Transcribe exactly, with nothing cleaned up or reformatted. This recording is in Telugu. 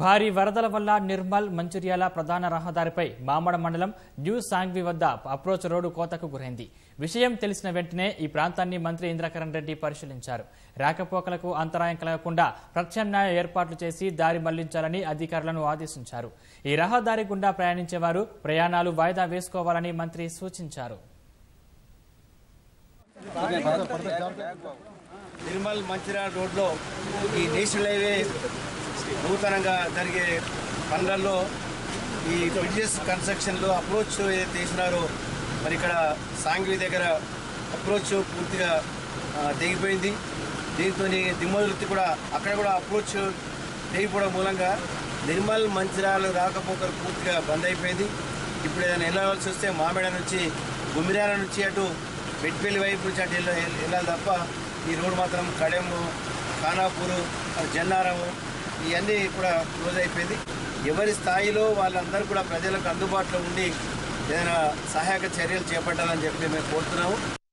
భారీ వరదల వల్ల నిర్మల్ మంచిర్యాల ప్రధాన రహదారిపై మామడ మండలం న్యూ సాంగ్వి వద్ద అప్రోచ్ రోడ్డు కోతకు గురైంది. విషయం తెలిసిన వెంటనే ఈ ప్రాంతాన్ని మంత్రి ఇంద్రకరణ్ రెడ్డి పరిశీలించారు. రాకపోకలకు అంతరాయం కలగకుండా ప్రత్యామ్నాయ ఏర్పాట్లు చేసి దారి మళ్లించాలని అధికారులను ఆదేశించారు. ఈ రహదారి గుండా ప్రయాణించేవారు ప్రయాణాలు వాయిదా వేసుకోవాలని మంత్రి సూచించారు. నిర్మల్ మంచిర్యాల రోడ్లో ఈ నేషనల్ హైవే నూతనంగా జరిగే పనులలో ఈ బ్రిడ్జెస్ కన్స్ట్రక్షన్లో అప్రోచ్ ఏదైతే వేసినారో మరి ఇక్కడ సాంగ్వి దగ్గర అప్రోచ్ పూర్తిగా తెగిపోయింది. దీంతో దిమ్మల వృత్తి కూడా అక్కడ కూడా అప్రోచ్ తెగిపోవడం మూలంగా నిర్మల్ మంచిర్యాల రాకపోకలు పూర్తిగా బంద్ అయిపోయింది. ఇప్పుడు ఏదైనా వెళ్ళవలసి వస్తే మామిడ నుంచి గుమ్మిరాల నుంచి అటు బెట్పల్లి వైపు నుంచి అటు వెళ్ళాలి తప్ప ఈ రోడ్డు మాత్రం కడెము ఖానాపూరు జన్నారము ఇవన్నీ కూడా క్లోజ్ అయిపోయింది. ఎవరి స్థాయిలో వాళ్ళందరూ కూడా ప్రజలకు అందుబాటులో ఉండి ఏదైనా సహాయక చర్యలు చేపట్టాలని చెప్పి మేము కోరుతున్నాము.